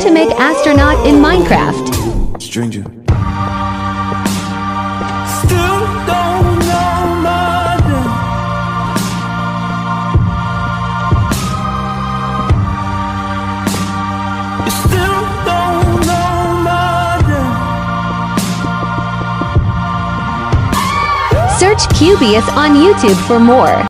to make astronaut in Minecraft. Stranger. Still don't know my name. You still don't know my name. Search Cubius on YouTube for more.